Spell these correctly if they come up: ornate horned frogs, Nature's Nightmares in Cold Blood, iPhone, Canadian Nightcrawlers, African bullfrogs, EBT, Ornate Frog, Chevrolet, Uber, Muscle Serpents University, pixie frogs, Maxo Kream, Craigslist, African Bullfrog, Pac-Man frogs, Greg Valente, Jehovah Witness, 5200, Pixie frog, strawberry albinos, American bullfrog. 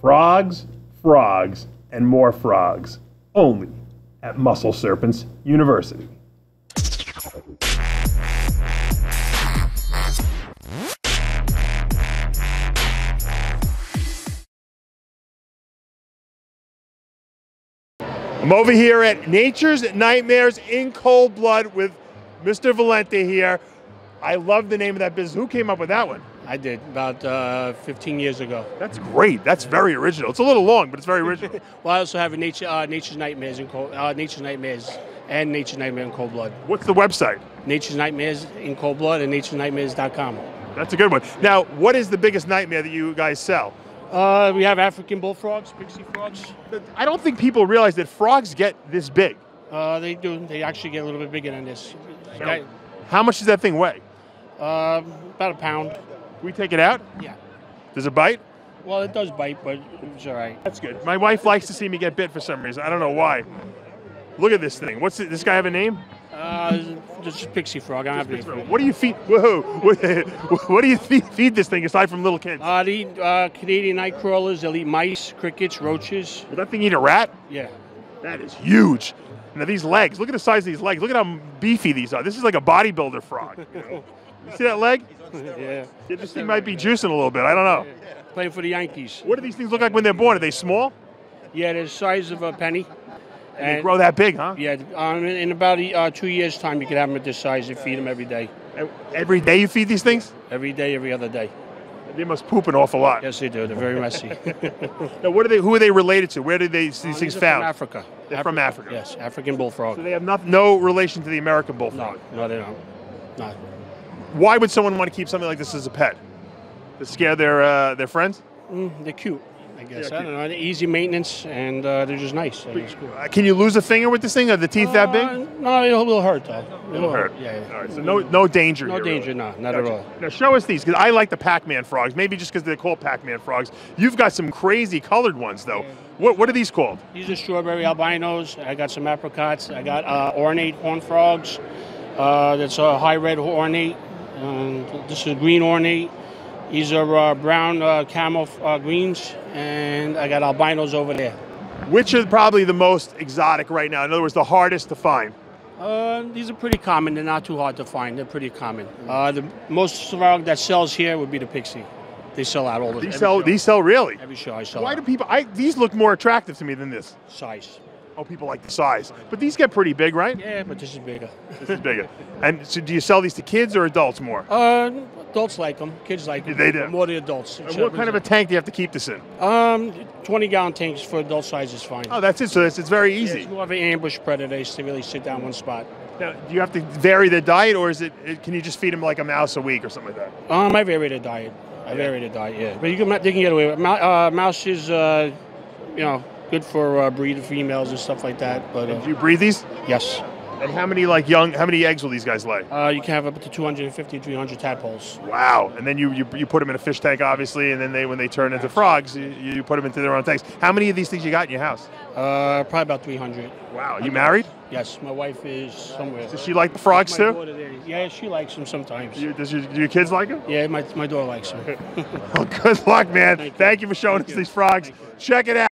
Frogs, frogs, and more frogs, only at Muscle Serpents University. I'm over here at Nature's Nightmares in Cold Blood with Mr. Valente here. I love the name of that business. Who came up with that one? I did, about 15 years ago. That's great. That's very original. It's a little long, but it's very original. Well, I also have a Nature's Nightmare in Cold Blood. What's the website? Nature's Nightmares in Cold Blood and naturesnightmares.com. That's a good one. Now, what is the biggest nightmare that you guys sell? We have African bullfrogs, pixie frogs. I don't think people realize that frogs get this big. They do. They actually get a little bit bigger than this. So, how much does that thing weigh? About a pound. We take it out? Yeah. Does it bite? Well, it does bite, but it's all right. That's good. My wife likes to see me get bit for some reason. I don't know why. Look at this thing. What's this guy have a name? Just pixie frog. I don't have anything. What do you feed? Whoa! What do you feed this thing aside from little kids? They eat Canadian nightcrawlers. They'll eat mice, crickets, roaches. Will that thing eat a rat? Yeah. That is huge. Now these legs. Look at the size of these legs. Look at how beefy these are. This is like a bodybuilder frog. You know? You see that leg? Yeah. This thing might be juicing a little bit. I don't know. Yeah. Playing for the Yankees. What do these things look like when they're born? Are they small? Yeah, they're the size of a penny. And they grow that big, huh? Yeah, in about 2 years' time, you can have them at this size. You feed them every day. Every day you feed these things? Every day, every other day. They must poop an awful lot. Yes, they do. They're very messy. Now, who are they related to? Where do these things found? From Africa. They're from Africa. Yes, African bullfrog. So they have no relation to the American bullfrog. No, they don't. No. Why would someone want to keep something like this as a pet? To scare their friends? They're cute. I guess. I don't know. Easy maintenance, and they're just nice. Cool. Can you lose a finger with this thing? Are the teeth that big? No, it'll hurt, though. It'll hurt. Yeah. All right, so no danger here. No danger, really. Not at all. Now, show us these, because I like the Pac-Man frogs, maybe just because they're called Pac-Man frogs. You've got some crazy colored ones, though. Yeah. What are these called? These are strawberry albinos. I got some apricots. I got ornate horned frogs. That's a high red ornate. This is green ornate. These are brown camel greens, and I got albinos over there. Which are probably the most exotic right now? In other words, the hardest to find? These are pretty common. They're not too hard to find. They're pretty common. The most frog that sells here would be the pixie. They sell out all the time. These sell really? Every show I sell. Why do people, these look more attractive to me than this? Size. Oh, people like the size. But these get pretty big, right? Yeah, but this is bigger. This is bigger. And so do you sell these to kids or adults more? Adults like them. Kids like them. They do. More the adults. And what kind of a tank do you have to keep this in? 20-gallon tanks for adult size is fine. Oh, that's it. So it's very easy. Yeah, it's more of an ambush predator. They really sit down one spot. Now, do you have to vary the diet, or is it? Can you just feed them like a mouse a week or something like that? I vary the diet. Yeah. But they can get away with it. Mouse is, you know, good for breed females and stuff like that. But do you breed these? Yes. And how many how many eggs will these guys lay? You can have up to 250, 300 tadpoles. Wow! And then you put them in a fish tank, obviously, and then when they turn into frogs, you put them into their own tanks. How many of these things you got in your house? Probably about 300. Wow! Are you married? Yes, my wife is somewhere. Does she like the frogs too? Yeah, she likes them sometimes. Do your kids like them? Yeah, my daughter likes them. Well, good luck, man. Thank you for showing us these frogs. Check it out.